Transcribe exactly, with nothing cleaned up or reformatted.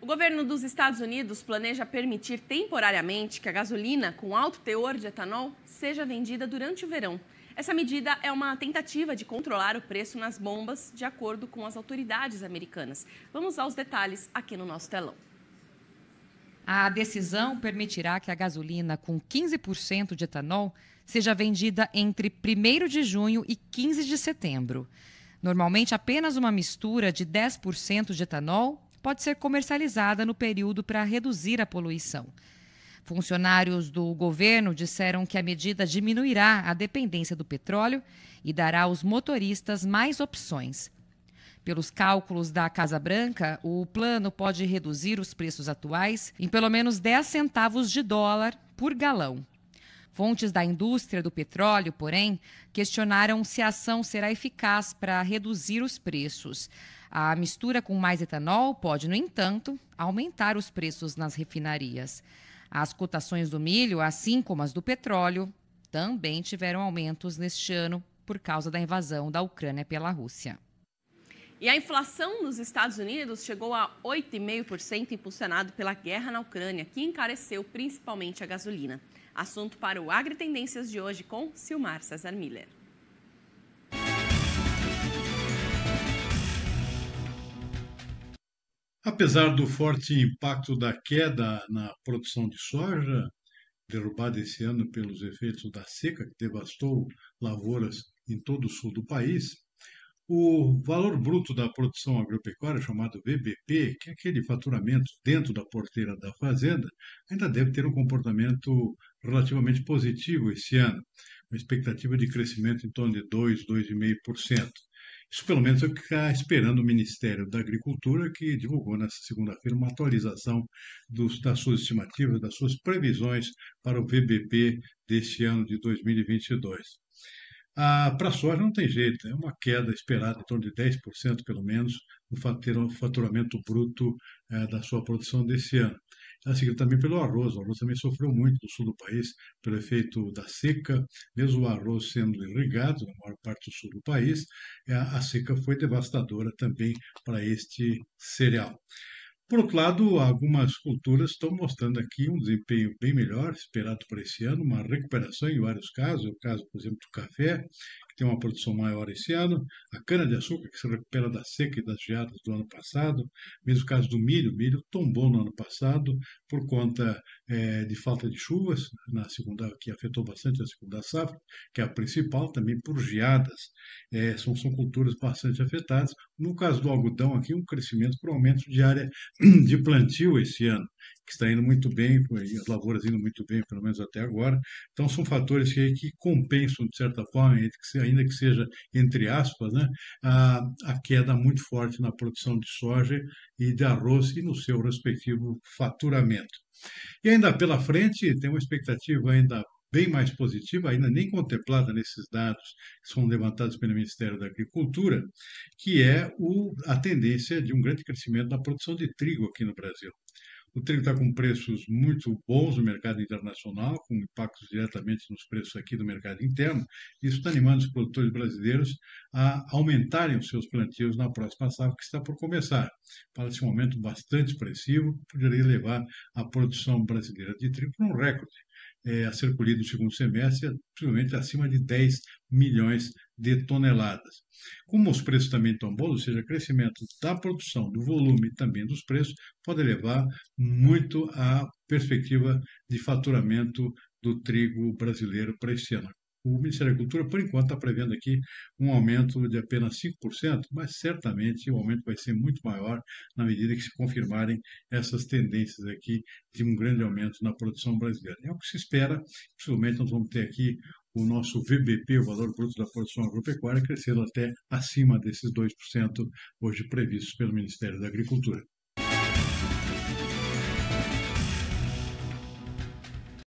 O governo dos Estados Unidos planeja permitir temporariamente que a gasolina com alto teor de etanol seja vendida durante o verão. Essa medida é uma tentativa de controlar o preço nas bombas, de acordo com as autoridades americanas. Vamos aos detalhes aqui no nosso telão. A decisão permitirá que a gasolina com quinze por cento de etanol seja vendida entre primeiro de junho e quinze de setembro. Normalmente, apenas uma mistura de dez por cento de etanol pode ser comercializada no período para reduzir a poluição. Funcionários do governo disseram que a medida diminuirá a dependência do petróleo e dará aos motoristas mais opções. Pelos cálculos da Casa Branca, o plano pode reduzir os preços atuais em pelo menos dez centavos de dólar por galão. Fontes da indústria do petróleo, porém, questionaram se a ação será eficaz para reduzir os preços. A mistura com mais etanol pode, no entanto, aumentar os preços nas refinarias. As cotações do milho, assim como as do petróleo, também tiveram aumentos neste ano por causa da invasão da Ucrânia pela Rússia. E a inflação nos Estados Unidos chegou a oito vírgula cinco por cento, impulsionado pela guerra na Ucrânia, que encareceu principalmente a gasolina. Assunto para o Agri-Tendências de hoje com Silmar César Miller. Apesar do forte impacto da queda na produção de soja, derrubada esse ano pelos efeitos da seca que devastou lavouras em todo o sul do país, o valor bruto da produção agropecuária, chamado V B P, que é aquele faturamento dentro da porteira da fazenda, ainda deve ter um comportamento relativamente positivo esse ano, uma expectativa de crescimento em torno de dois, dois vírgula cinco por cento. Isso pelo menos é o que está esperando o Ministério da Agricultura, que divulgou nesta segunda-feira uma atualização dos, das suas estimativas, das suas previsões para o V B P deste ano de dois mil e vinte e dois. Ah, para a soja não tem jeito, é uma queda esperada em torno de dez por cento pelo menos no faturamento bruto eh, da sua produção desse ano. A seguir também pelo arroz, o arroz também sofreu muito no sul do país pelo efeito da seca, mesmo o arroz sendo irrigado na maior parte do sul do país, a, a seca foi devastadora também para este cereal. Por outro lado, algumas culturas estão mostrando aqui um desempenho bem melhor, esperado para esse ano, uma recuperação em vários casos, o caso, por exemplo, do café, que tem uma produção maior esse ano, a cana-de-açúcar, que se recupera da seca e das geadas do ano passado, mesmo o caso do milho, o milho tombou no ano passado por conta é, de falta de chuvas, na segunda, que afetou bastante a segunda safra, que é a principal, também por geadas, é, são, são culturas bastante afetadas. No caso do algodão, aqui um crescimento por aumento de área de plantio esse ano, que está indo muito bem, as lavouras indo muito bem, pelo menos até agora. Então, são fatores que, que compensam, de certa forma, ainda que seja, entre aspas, né, a, a queda muito forte na produção de soja e de arroz e no seu respectivo faturamento. E ainda pela frente, tem uma expectativa ainda bem mais positiva, ainda nem contemplada nesses dados que são levantados pelo Ministério da Agricultura, que é o, a tendência de um grande crescimento na produção de trigo aqui no Brasil. O trigo está com preços muito bons no mercado internacional, com impactos diretamente nos preços aqui do mercado interno. Isso está animando os produtores brasileiros a aumentarem os seus plantios na próxima safra, que está por começar. Fala-se um aumento bastante expressivo, poderia levar a produção brasileira de trigo para um recorde a ser colhido no segundo semestre, possivelmente acima de dez milhões de toneladas. Como os preços também estão bons, ou seja, crescimento da produção, do volume e também dos preços, pode levar muito à perspectiva de faturamento do trigo brasileiro para este ano. O Ministério da Agricultura, por enquanto, está prevendo aqui um aumento de apenas cinco por cento, mas certamente o aumento vai ser muito maior na medida que se confirmarem essas tendências aqui de um grande aumento na produção brasileira. É o que se espera, possivelmente nós vamos ter aqui o nosso V B P, o valor bruto da produção agropecuária, crescendo até acima desses dois por cento hoje previstos pelo Ministério da Agricultura.